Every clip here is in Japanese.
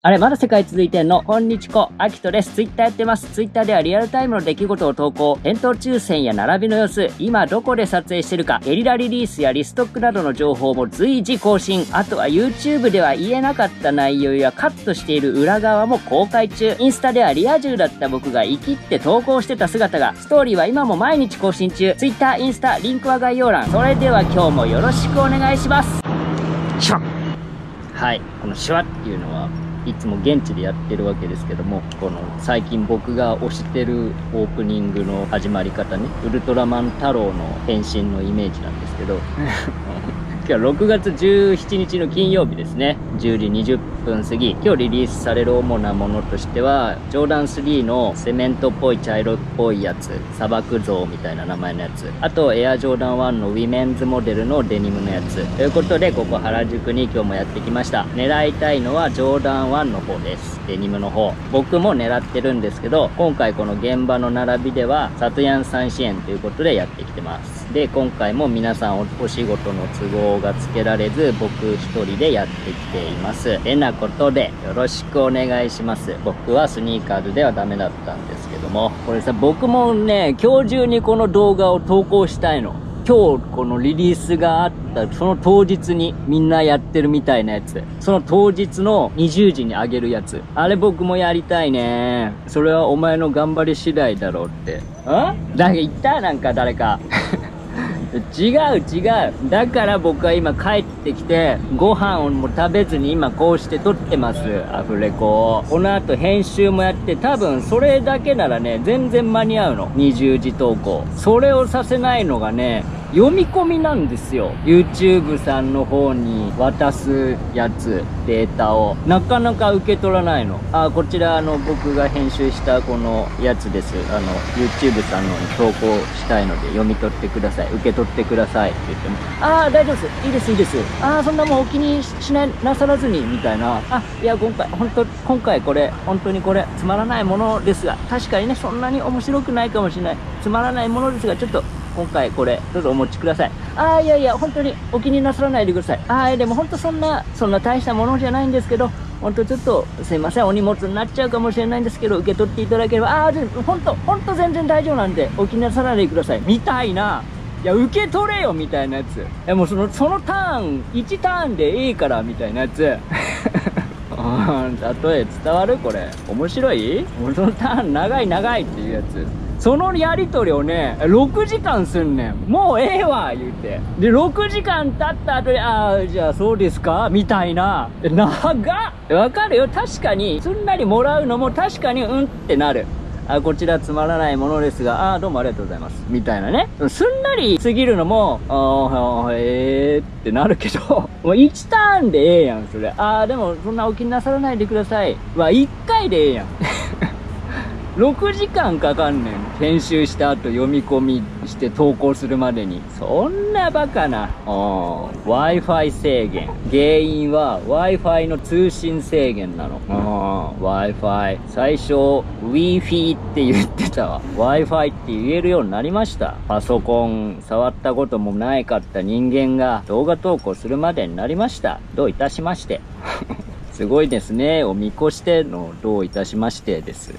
あれまだ世界続いてんのこんにちこ、あきとです。ツイッターやってます。ツイッターではリアルタイムの出来事を投稿、店頭抽選や並びの様子、今どこで撮影してるか、ゲリラリリースやリストックなどの情報も随時更新。あとは YouTube では言えなかった内容やカットしている裏側も公開中。インスタではリア充だった僕が生きって投稿してた姿が、ストーリーは今も毎日更新中。ツイッター、インスタ、リンクは概要欄。それでは今日もよろしくお願いします。シュワッ。はい、このシュワッっていうのはいつも現地でやってるわけですけども、この最近僕が推してるオープニングの始まり方ね、ウルトラマン太郎の変身のイメージなんですけど今日6月17日の金曜日ですね、10時20分過ぎ。今日リリースされる主なものとしては、ジョーダン3のセメントっぽい茶色っぽいやつ、砂漠像みたいな名前のやつ、あとエアジョーダン1のウィメンズモデルのデニムのやつということで、ここ原宿に今日もやってきました。狙いたいのはジョーダン1の方です。デニムの方僕も狙ってるんですけど、今回この現場の並びではサトヤン3支援ということでやってきてます。で、今回も皆さんお仕事の都合がつけられず、僕一人でやってきています。てなことで、よろしくお願いします。僕はスニーカーズではダメだったんですけども、これさ、僕もね、今日中にこの動画を投稿したいの。今日このリリースがあった、その当日にみんなやってるみたいなやつ。その当日の20時にあげるやつ。あれ僕もやりたいね。それはお前の頑張り次第だろうって。ん？なんか言った？なんか誰か。違う。だから僕は今帰ってきて、ご飯をもう食べずに今こうして撮ってます。アフレコを。この後編集もやって、多分それだけならね、全然間に合うの。20時投稿。それをさせないのがね、読み込みなんですよ。 YouTube さんの方に渡すやつ、データをなかなか受け取らないの。あ、こちら僕が編集したこのやつです。YouTube さんのに投稿したいので読み取ってください、受け取ってくださいって言っても、ああ大丈夫です、いいですいいです、ああそんなもんお気にしないなさらずにみたいな、あいや今回これ本当にこれつまらないものですが、確かにねそんなに面白くないかもしれない、つまらないものですがちょっと今回これどうぞお持ちください、ああいやいや本当にお気になさらないでください、ああでも本当そんな大したものじゃないんですけど、本当ちょっとすいませんお荷物になっちゃうかもしれないんですけど受け取っていただければ、ああ本当全然大丈夫なんでお気になさらないでくださいみたいな、いや受け取れよみたいなやつ、えもうそのターン1ターンでいいからみたいなやつ例え伝わるこれ面白い、もうそのターン長いっていうやつ、そのやりとりをね、6時間すんねん。もうええわ言うて。で、6時間経った後に、ああ、じゃあそうですかみたいな。長っ！わかるよ。確かに、すんなりもらうのも確かに、うんってなる。あ、こちらつまらないものですが、ああ、どうもありがとうございます。みたいなね。すんなり過ぎるのも、ああ、ってなるけど、もう1ターンでええやん、それ。ああ、でもそんなお気になさらないでください。は、1回でええやん。6時間かかんねん。編集した後読み込みして投稿するまでに。そんなバカな。Wi-Fi 制限。原因は Wi-Fi の通信制限なの。Wi-Fi。最初、Wi-Fi って言ってたわ。Wi-Fi って言えるようになりました。パソコン触ったこともないかった人間が動画投稿するまでになりました。どういたしまして。すごいですね。お見越してのどういたしましてです。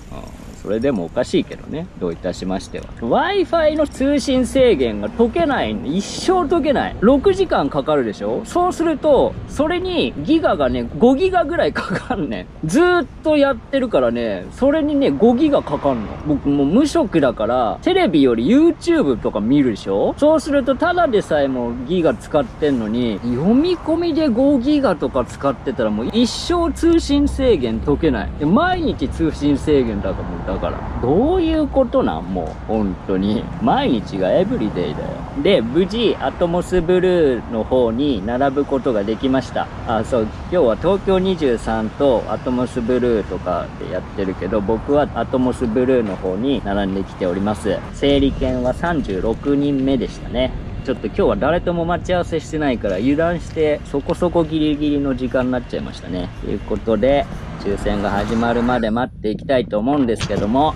それでもおかしいけどね。どういたしましては。Wi-Fi の通信制限が解けない。一生解けない。6時間かかるでしょ？そうすると、それにギガがね、5ギガぐらいかかんねん。ずーっとやってるからね、それにね、5ギガかかんの。僕もう無職だから、テレビより YouTube とか見るでしょ？そうすると、ただでさえもギガ使ってんのに、読み込みで5ギガとか使ってたらもう一生通信制限解けない。毎日通信制限だからもうだからどういうことなん、もう本当に毎日がエブリデイだよ。で、無事アトモスブルーの方に並ぶことができました。あ、そう、今日は東京23とアトモスブルーとかでやってるけど、僕はアトモスブルーの方に並んできております。整理券は36人目でしたね。ちょっと今日は誰とも待ち合わせしてないから油断してそこそこギリギリの時間になっちゃいましたね。ということで抽選が始まるまで待っていきたいと思うんですけども、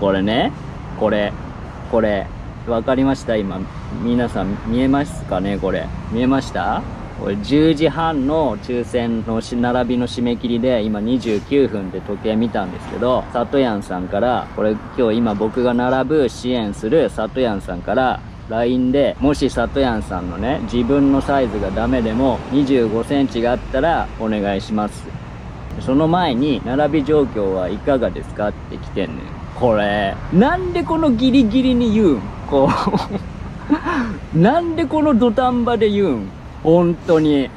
これね、これわかりました。今、皆さん見えますかねこれ。見えました?これ10時半の抽選の並びの締め切りで、今29分で時計見たんですけど、さとやんさんから、これ今日今僕が並ぶ支援するさとやんさんから、LINE で、もしさとやんさんのね、自分のサイズがダメでも25センチがあったらお願いします。その前に、並び状況はいかがですかって来てんねん。これ、なんでこのギリギリに言うんこう。なんでこの土壇場で言うん本当に。い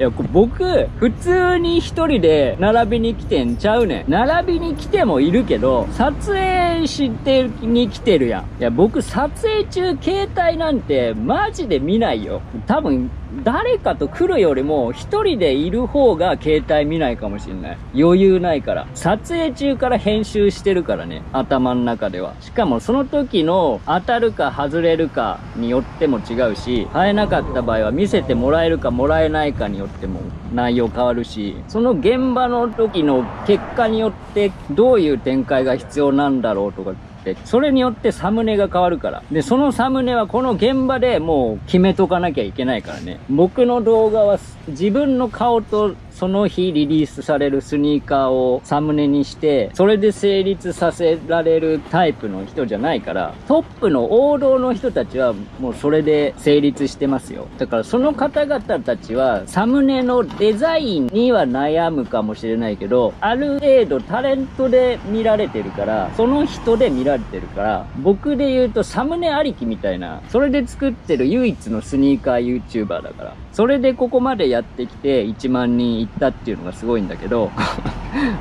や、僕、普通に一人で並びに来てんちゃうねん。並びに来てもいるけど、撮影してに来てるやん。いや、僕、撮影中、携帯なんて、マジで見ないよ。多分、誰かと来るよりも、一人でいる方が携帯見ないかもしんない。余裕ないから。撮影中から編集してるからね。頭の中では。しかも、その時の、当たるか外れるかによっても違うし、買えなかった場合は、見せてもらえるかもらえないかによっても内容変わるし、その現場の時の結果によってどういう展開が必要なんだろうとかって、それによってサムネが変わるから。で、そのサムネはこの現場でもう決めとかなきゃいけないからね。僕の動画は自分の顔とその日リリースされるスニーカーをサムネにして、それで成立させられるタイプの人じゃないから、トップの王道の人たちはもうそれで成立してますよ。だからその方々たちはサムネのデザインには悩むかもしれないけど、ある程度タレントで見られてるから、その人で見られてるから、僕で言うとサムネありきみたいな、それで作ってる唯一のスニーカー YouTuber だから、それでここまでやってきて1万人だっていうのがすごいんだけど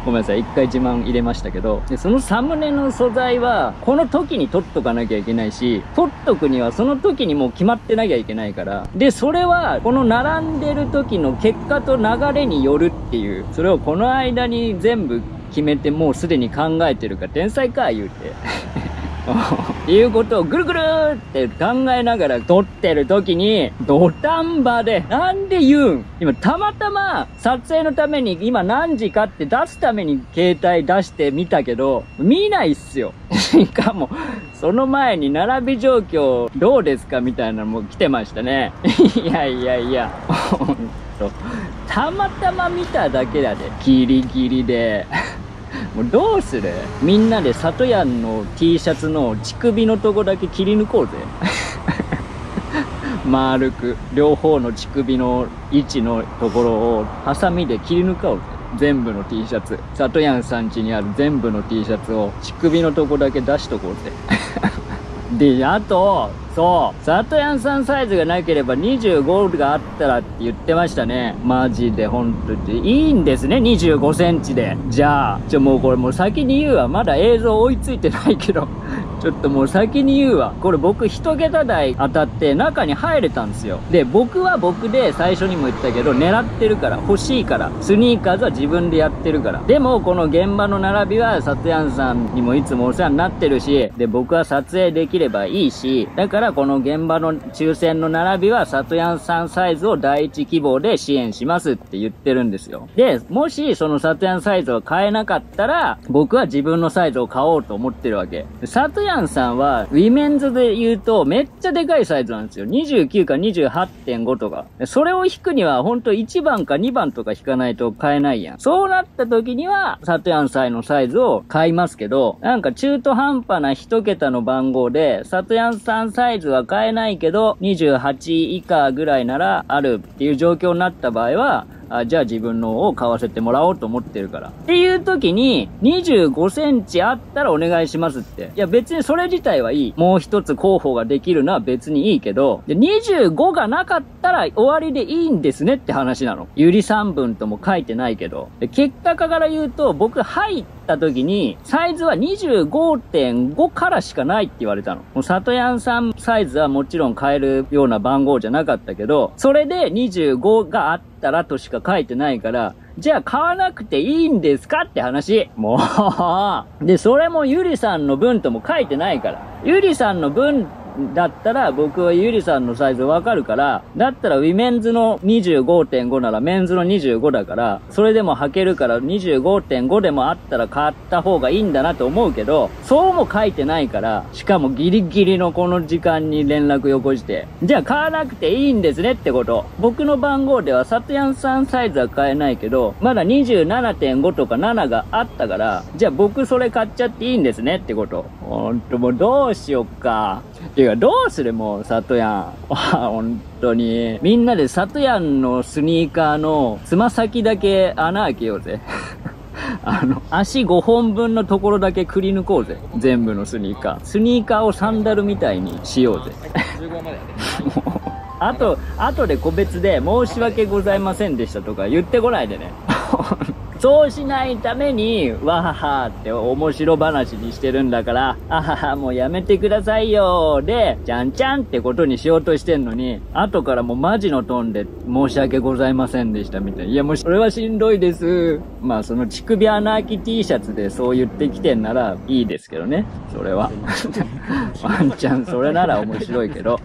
ごめんなさい、一回自慢入れましたけど、でそのサムネの素材はこの時に撮っとかなきゃいけないし、撮っとくにはその時にもう決まってなきゃいけないから、でそれはこの並んでる時の結果と流れによるっていう、それをこの間に全部決めてもうすでに考えてるから天才か言うていうことをぐるぐるって考えながら撮ってる時に、土壇場で、なんで言うん?今たまたま撮影のために今何時かって出すために携帯出してみたけど、見ないっすよ。しかも、その前に並び状況どうですかみたいなのも来てましたね。いやいやいや、ほんと。たまたま見ただけだで、ギリギリで。もうどうする?みんなでさとやんの T シャツの乳首のとこだけ切り抜こうぜ。丸く、両方の乳首の位置のところをハサミで切り抜かおうぜ。全部の T シャツ。さとやんさん家にある全部の T シャツを乳首のとこだけ出しとこうぜ。で、あと、そう、さとやんさんサイズがなければ25があったらって言ってましたね。マジで、ほんとに。いいんですね、25センチで。じゃあ、もうこれもう先に言うわ。まだ映像追いついてないけど。ちょっともう先に言うわ。これ僕一桁台当たって中に入れたんですよ。で、僕は僕で最初にも言ったけど、狙ってるから、欲しいから。スニーカーズは自分でやってるから。でも、この現場の並びは、さとやんさんにもいつもお世話になってるし、で、僕は撮影できればいいし、だからこの現場の抽選の並びは、さとやんさんサイズを第一希望で支援しますって言ってるんですよ。で、もしそのさとやんサイズを買えなかったら、僕は自分のサイズを買おうと思ってるわけ。さとやんさんは、ウィメンズで言うと、めっちゃでかいサイズなんですよ。29か 28.5 とか。それを引くには、ほんと1番か2番とか引かないと買えないやん。そうなった時には、さとやんさんのサイズを買いますけど、なんか中途半端な1桁の番号で、さとやんさんサイズは買えないけど、28以下ぐらいならあるっていう状況になった場合は、じゃあ自分のを買わせてもらおうと思ってるから。っていう時に、25センチあったらお願いしますって。いや別にそれ自体はいい。もう一つ候補ができるのは別にいいけど、で25がなかったら終わりでいいんですねって話なの。ゆり3分とも書いてないけど。で結果から言うと、僕入った時に、サイズは 25.5 からしかないって言われたの。もうさとやんさんサイズはもちろん買えるような番号じゃなかったけど、それで25があったらとしか書いてないから、じゃあ買わなくていいんですかって話。もう。で、それもゆりさんの分とも書いてないから。ゆりさんの分だったら、僕はゆりさんのサイズわかるから、だったらウィメンズの 25.5 ならメンズの25だから、それでも履けるから 25.5 でもあったら買った方がいいんだなと思うけど、そうも書いてないから、しかもギリギリのこの時間に連絡よこして、じゃあ買わなくていいんですねってこと。僕の番号ではサトヤンさんサイズは買えないけど、まだ 27.5 とか7があったから、じゃあ僕それ買っちゃっていいんですねってこと。ほんともうどうしよっか。ていうかどうするもう、サトヤン。ほんとに。みんなでサトヤンのスニーカーのつま先だけ穴開けようぜ。足5本分のところだけくり抜こうぜ。全部のスニーカー。スニーカーをサンダルみたいにしようぜ。あとで個別で申し訳ございませんでしたとか言ってこないでね。そうしないために、わははって面白話にしてるんだから、あははもうやめてくださいよで、じゃんじゃんってことにしようとしてんのに、後からもうマジのトーンで申し訳ございませんでしたみたいな。いやもうそれはしんどいです。まあその乳首穴あき T シャツでそう言ってきてんならいいですけどね。それは。ワンちゃんそれなら面白いけど。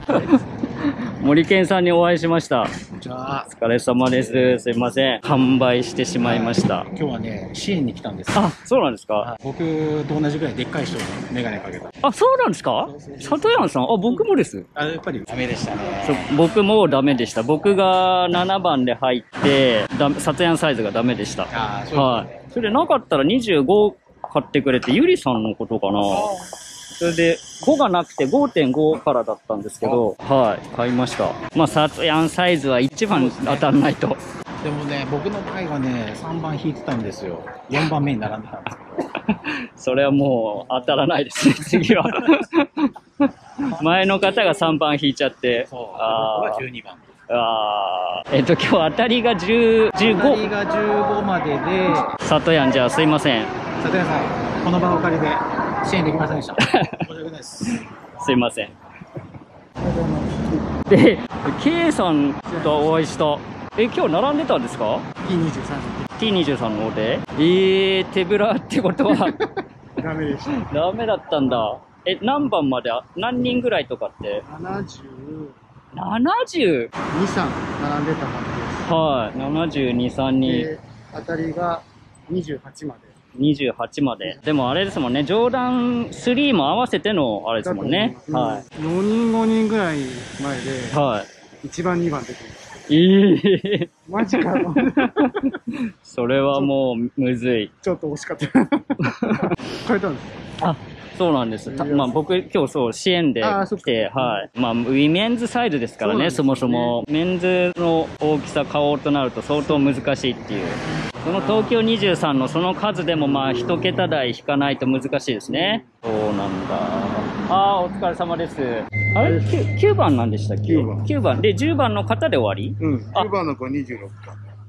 森健さんにお会いしました。お疲れ様です。すいません。完売してしまいました。今日はね、支援に来たんです。あ、そうなんですか。はい、僕と同じぐらいでっかい人にメガネかけた。あ、そうなんですか。サトヤンさん、あ、僕もです。あ、やっぱりダメでしたね。僕もダメでした。僕が7番で入って、サトヤンサイズがダメでした。あ、そうですね。はい。それでなかったら25買ってくれて、ゆりさんのことかな。それで、5がなくて 5.5 からだったんですけど、はい、買いました。まあ、サトヤンサイズは1番当たんないと。でもね、僕の場合はね、3番引いてたんですよ。4番目に並んでたんですけど。それはもう当たらないですね、次は。前の方が3番引いちゃって。そう。あー。12番。あー。今日当たりが15。当たりが15までで。サトヤン、じゃあすいません。サトヤンさん、この場をお借りで。支援できませんでした。すいません。で、K さんとお会いした。え、今日並んでたんですか ?T23 の方で。手ぶらってことは。ダメでした。ダメだったんだ。え、何番まで、何人ぐらいとかって。72、3並んでた感じです。はい、72、3人。当たりが28まで。28まで。でもあれですもんね、上段3も合わせてのあれですもんね。はい。4人5人ぐらい前で、はい。1番2番出てます。マジかよ。それはもうむずい。ちょっと惜しかった。変えたんですか？あ、そうなんです。まあ僕今日そう支援で来て、はい。まあウィメンズサイズですからね、そもそも。メンズの大きさ買おうとなると相当難しいっていう。その東京23のその数でもまあ一桁台引かないと難しいですね。そうなんだ。ああ、お疲れ様です。あれ 9番なんでしたっけ？ 9番。で、10番の方で終わり？うん。10番の子26か。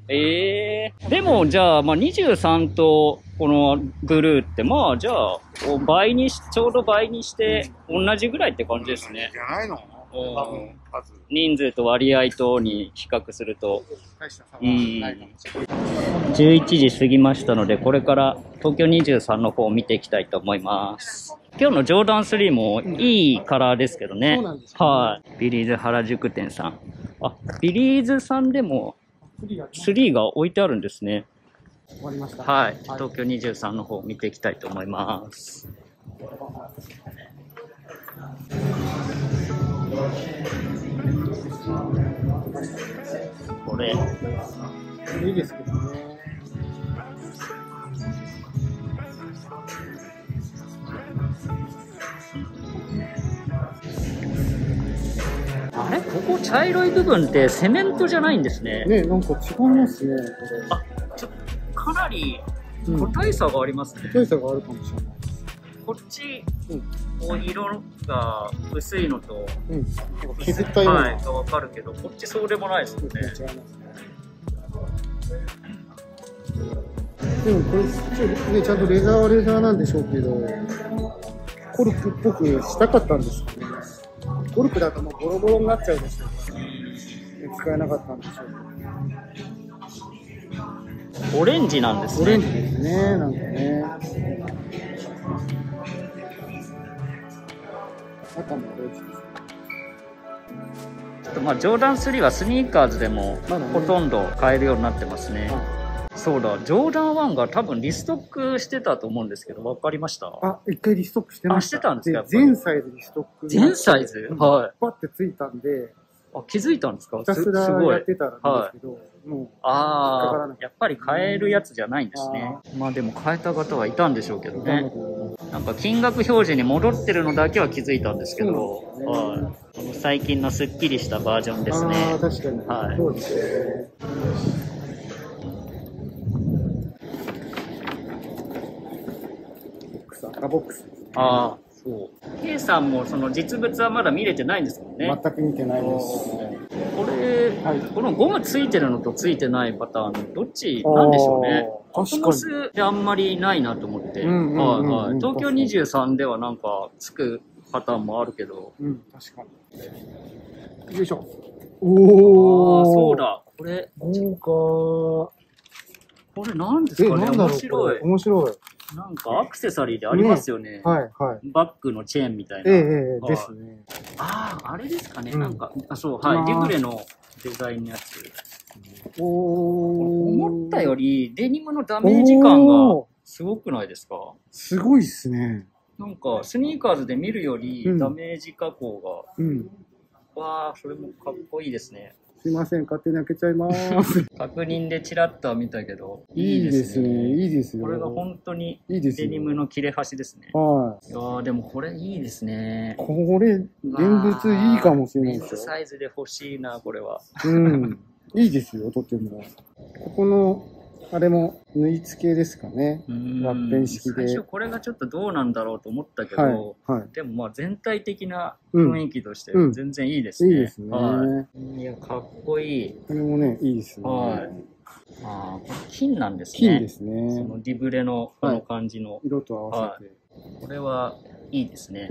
ええー。でもじゃあ、まあ23とこのブルーってまあじゃあ、倍にし、ちょうど倍にして同じぐらいって感じですね。じゃないの？人数と割合とに比較すると、11時過ぎましたので、これから東京23の方を見ていきたいと思います。今日のジョーダン3もいいカラーですけどね。はい。ビリーズ原宿店さん。あ、ビリーズさんでも3が置いてあるんですね。はい。東京23の方を見ていきたいと思います。これいいですけどね。あれ、ここ茶色い部分ってセメントじゃないんですね。ね、なんか違いますね。あ、かなり個体差がありますね。個体差があるかもしれない。こっち、色が薄いのと、削った色が分かるけど、こっちそうでもないですよね。でもこれ、ちゃんとレザーはレザーなんでしょうけど、コルクっぽくしたかったんですけど、コルクだともうボロボロになっちゃうでしょうから、使えなかったんでしょうけど。オレンジなんですね。オレンジですね、なんかね。赤もオレンジです。とまあジョーダン3はスニーカーズでもほとんど買えるようになってますね。そうだ、ジョーダン1が多分リストックしてたと思うんですけど、わかりました？あ、一回リストックしてました。あ、してたんですか？全サイズリストック。全サイズ？はい。パッてついたんで。あ、気づいたんですか？ひたすらやってたらですけど、もう。ああ、やっぱり買えるやつじゃないんですね。まあでも買えた方はいたんでしょうけどね。なんか金額表示に戻ってるのだけは気づいたんですけど、はい。最近のスッキリしたバージョンですね。ああ、確かに。はい。そうですね。ボックスですね。ああ、そう。K さんもその実物はまだ見れてないんですもんね。全く見てないです。これ、はい、このゴムついてるのとついてないパターン、どっちなんでしょうね。アトモスであんまりないなと思って。はいはい。東京23ではなんかつくパターンもあるけど。うん、確かに。よいしょ。おお。ああ、そうだ。これ。豪華。これなんですかね。面白い。面白い。なんかアクセサリーでありますよね。はいはい。バッグのチェーンみたいな。ですね。ああ、あれですかね。なんか、あ、そう、はい。リグレのデザインのやつ。思ったよりデニムのダメージ感がすごくないですか？すごいっすね。なんか、スニーカーズで見るよりダメージ加工が。うん。わあ、それもかっこいいですね。すいません、勝手に開けちゃいます。確認でチラッと見たけど、いいですね。いいですよ。これが本当にデニムの切れ端ですね。はい。いやでもこれいいですね。これ、現物いいかもしれないですよ。サイズで欲しいな、これは。うん。いいですよ、とっても。ここの、あれも縫い付けですかね。ワッペン式で。最初これがちょっとどうなんだろうと思ったけど、でもまあ全体的な雰囲気として全然いいですね。いいですね。いや、かっこいい。これもね、いいですね。ああ、これ金なんですね。金ですね。そのリブレのこの感じの。色と合わせて。これはいいですね。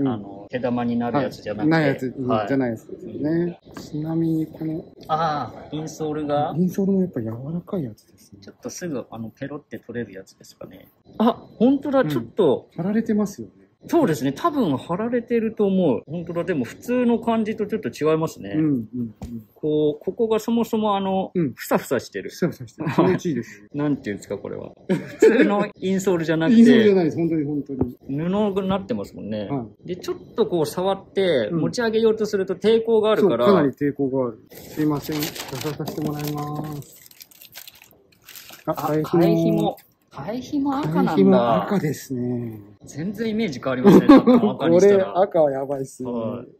毛玉になるやつじゃなくて。ないやつじゃないですね。ちなみにこの。ああ、インソールが。インソールもやっぱ柔らかいやつですね。ちょっとすぐペロって取れるやつですかね。あ、本当だ、ちょっと。貼られてますよね。そうですね。多分貼られてると思う。本当だ。でも普通の感じとちょっと違いますね。こう、ここがそもそもふさふさしてる。ふさふさしてる。気持ちいいです。なんていうんですか、これは。普通のインソールじゃなくて。インソールじゃないです。本当に本当に。布になってますもんね。で、ちょっとこう触って、持ち上げようとすると抵抗があるから。かなり抵抗がある。すいません。出させてもらいます。あ、替え紐。会費も赤なんだ。会費も赤ですね。全然イメージ変わりませんね。赤にしたら。これ赤はやばいっすね。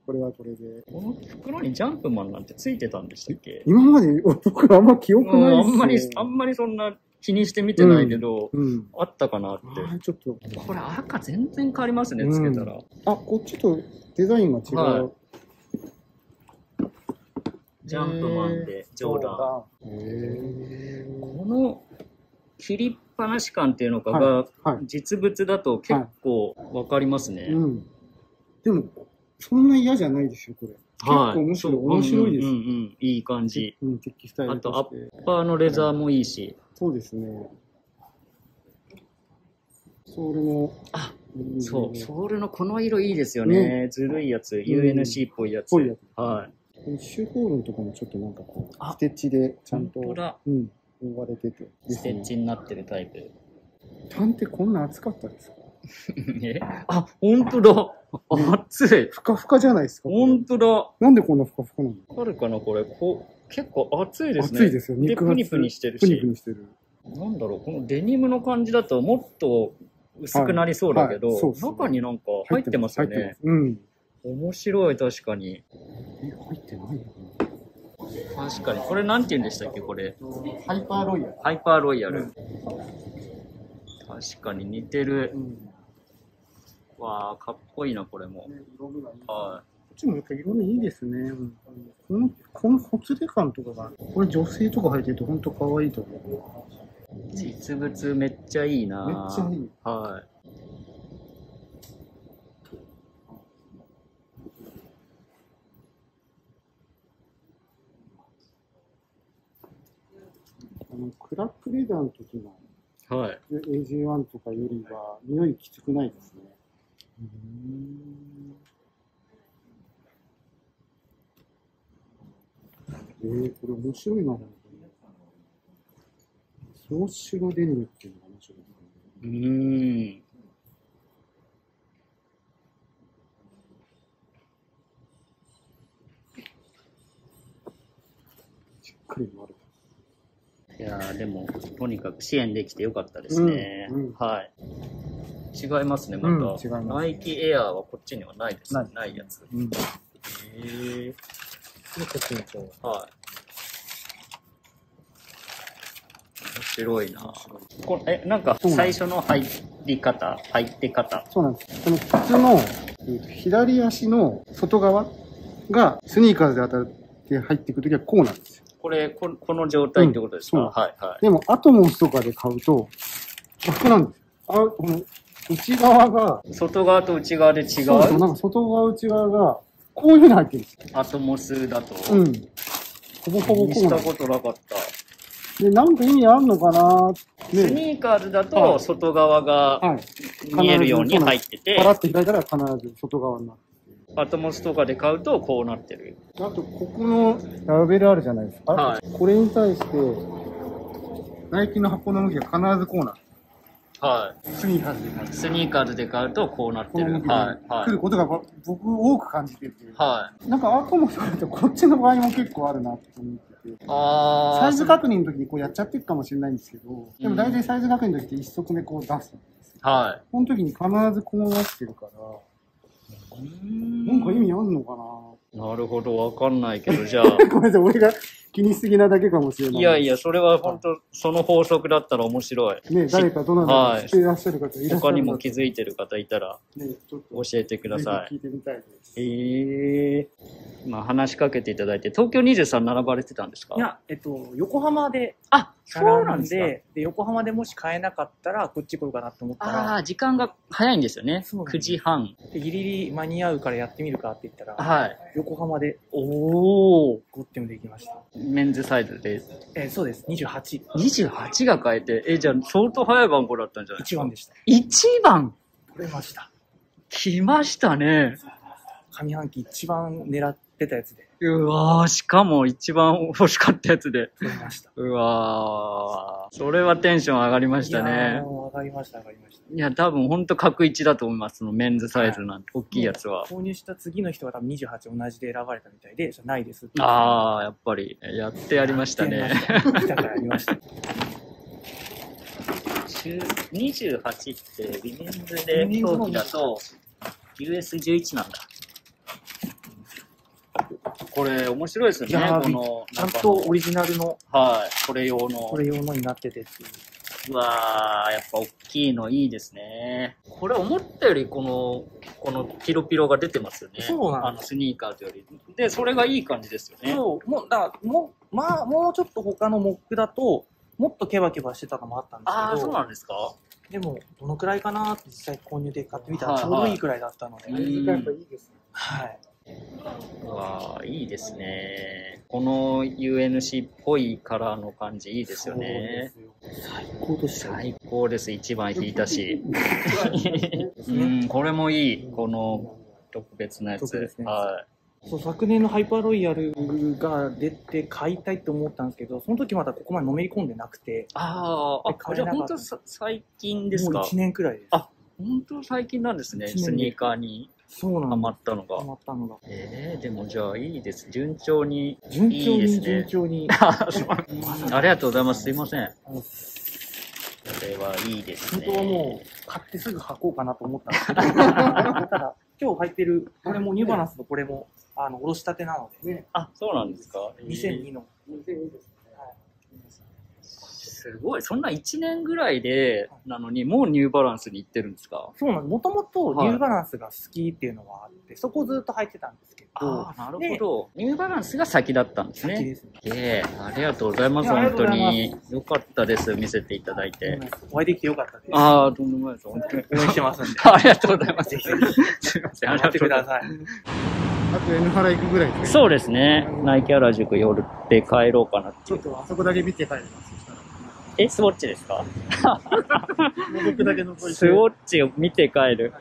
これはこれで。この袋にジャンプマンなんてついてたんでしたっけ？今まで僕あんま記憶ないっすね。あんまりそんな気にして見てないけど、あったかなって。ちょっと。これ赤全然変わりますね、つけたら。あ、こっちとデザインが違う。ジャンプマンで、ジョーダン。この、切りっぱなし感っていうのかが実物だと結構わかりますね。でもそんな嫌じゃないですよこれ。結構面白いです。いい感じ。あとアッパーのレザーもいいし。そうですね。ソールも。あ、そう。ソールのこの色いいですよね。ずるいやつ、UNC っぽいやつ。はい。シューホールのとこもちょっとなんかこうステッチでちゃんと。覆われてて、ステッチになってるタイプ。探偵こんな暑かったですか？え？あ、本当だ。暑い。ふかふかじゃないですか？本当だ。なんでこんなふかふかなの？わかるかなこれ。結構暑いですね。暑いですよ。で、プニプニしてるし。プニプニしてる。なんだろうこのデニムの感じだともっと薄くなりそうだけど、中になんか入ってますよね。うん。面白い確かに。え、入ってないよね。確かに。これなんて言うんでしたっけこれ。ハイパーロイヤル。ハイパーロイヤル。確かに似てる。わあ、かっこいいな、これも。はい。こっちもやっぱ色味いいですね。このほつれ感とかが、これ女性とか入ってると本当可愛いと思う。実物めっちゃいいな。めっちゃいい。はい。クラックレザーの時の AG1 とかよりは匂いきつくないですね。これ面白いな。創始が出るっていうのが面白い。しっかり回る。いやー、でもとにかく支援できてよかったですね。はい。違いますね、また。ナイキエアーはこっちにはないですね。ないやつ。へえ。で、こっちにこう。はい。面白いな。なんか最初の入り方、入って方。そうなんです。この靴の左足の外側がスニーカーで当たって入ってくるときはこうなんですよ。これ、この状態ってことですか？はいはい。でも、アトモスとかで買うと、ここなんですよ。この内側が。外側と内側で違う？そうそう、なんか外側、内側が、こういうふうに入ってるんですよ。アトモスだと。ほぼほぼこうなんです。したことなかった。で、なんか意味あんのかな。スニーカーズだと、外側が見えるように入ってて。パラッと開いたら必ず外側になる。アトモスとかで買うと、こうなってる。あと、ここのラベルあるじゃないですか。はい、これに対して、ナイキの箱の向きが必ずこうなる。はい。スニーカーズで買うと、こうなってる。はい。来ることが僕多く感じてる。はい。なんかアトモスとかだと、こっちの場合も結構あるなって思って。サイズ確認の時にこうやっちゃってるかもしれないんですけど、でも大体サイズ確認の時って一足目こう出すんですよ。はい。この時に必ずこうなってるから、なんか意味あんのかな。なるほど、わかんないけど、じゃあ。ごめんなさい、俺が気にしすぎなだけかもしれない。いやいや、それは本当、その法則だったら面白い。ね、誰かどなたか知っていらっしゃる方いらっしゃる方。他にも気づいてる方いたら、教えてください。聞いてみたいです。今話しかけていただいて、東京23並ばれてたんですか？いや、横浜で。あ、そうなんですか。で、横浜でもし買えなかったら、こっち来るかなと思ったら。ああ、時間が早いんですよね。9時半。ギリギリ間に合うからやってみるかって言ったら、はい。横浜で。おー。ゴッテムできました。メンズサイズで。そうです。28。28が買えて、じゃあ相当早い番号だったんじゃないですか？1番でした。1番取れました。来ましたね。上半期一番狙ってたやつで。うわー、しかも一番欲しかったやつで。取れました。うわー。それはテンション上がりましたね。上がりました、上がりました。いや、多分ほんと格一だと思います。そのメンズサイズなんて、大きいやつは。購入した次の人が多分28同じで選ばれたみたいで、じゃないですって。あー、やっぱり、やってやりましたね。やってやりました。28って、リメンズで表記だと、US11 なんだ。これ面白いですよね。このちゃんとオリジナルの、はい、これ用のになっててっていう。うわー、やっぱ大きいのいいですね。これ思ったよりこのピロピロが出てますよね。そうなん、スニーカーというよりで、それがいい感じですよね。そうもうだからもう、まあ、もうちょっと他のモックだともっとケバケバしてたのもあったんですけど。ああ、そうなんですか。でもどのくらいかなって実際購入で買ってみたらちょうどいいくらいだったので。やっぱいいですね。はい。うわー、いいですね。この UNC っぽいカラーの感じいいですよね。最高です。最高です。1番引いたし。これもいい。この特別なやつ。そう、昨年のハイパーロイヤルが出て買いたいと思ったんですけど、その時まだここまでのめり込んでなくて。ああ、じゃあ本当最近ですか？もう1年くらいです。あ、本当最近なんですね。スニーカーに。そうなん、ハマったのが。ハマったのが。でもじゃあいいです。順調に。順調に、順調に。ありがとうございます。すいません。これはいいですね。本当はもう、買ってすぐ履こうかなと思ったんですけど、ただ、今日履いてる、これもニューバランスのこれも、おろしたてなので。あ、そうなんですか。2002の。2002です。すごい。そんな1年ぐらいでなのに、もうニューバランスに行ってるんですか？そうなんです。もともとニューバランスが好きっていうのはあって、そこをずっと履いてたんですけど。ああ、なるほど。ニューバランスが先だったんですね。先ですね。ありがとうございます。本当に。よかったです。見せていただいて。お会いできてよかったです。ああ、とんでもないです。本当に。応援してますんで。ありがとうございます。すいません。頑張ってください。あと N 原行くぐらいですね。そうですね。ナイキ原宿寄って帰ろうかなって。ちょっとあそこだけ見て帰ります。スウォッチですか？僕だけ残りスウォッチを見て帰る。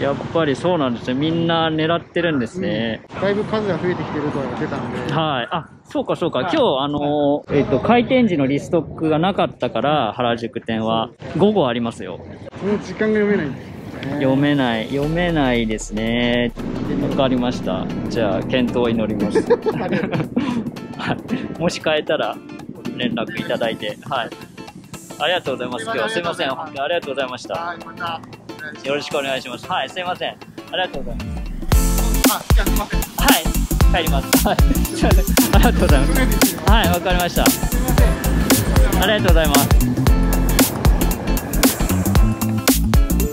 やっぱりそうなんですね。みんな狙ってるんですね。うん、だいぶ数が増えてきてるとは出たんで。はい。あ、そうかそうか。はい、今日開店時のリストックがなかったから原宿店は午後ありますよ。その時間が読めないんですよ。読めないですね。わかりました。じゃあ検討を祈ります。もし変えたら連絡いただいて、はい。ありがとうございます。今日はすいません、本当にありがとうございました。はい、またよろしくお願いします。はい、すいません。ありがとうございます。あ、じゃあすいません。はい、帰ります。はい、ありがとうございます。はい、わかりました。すいません。ありがとうございます。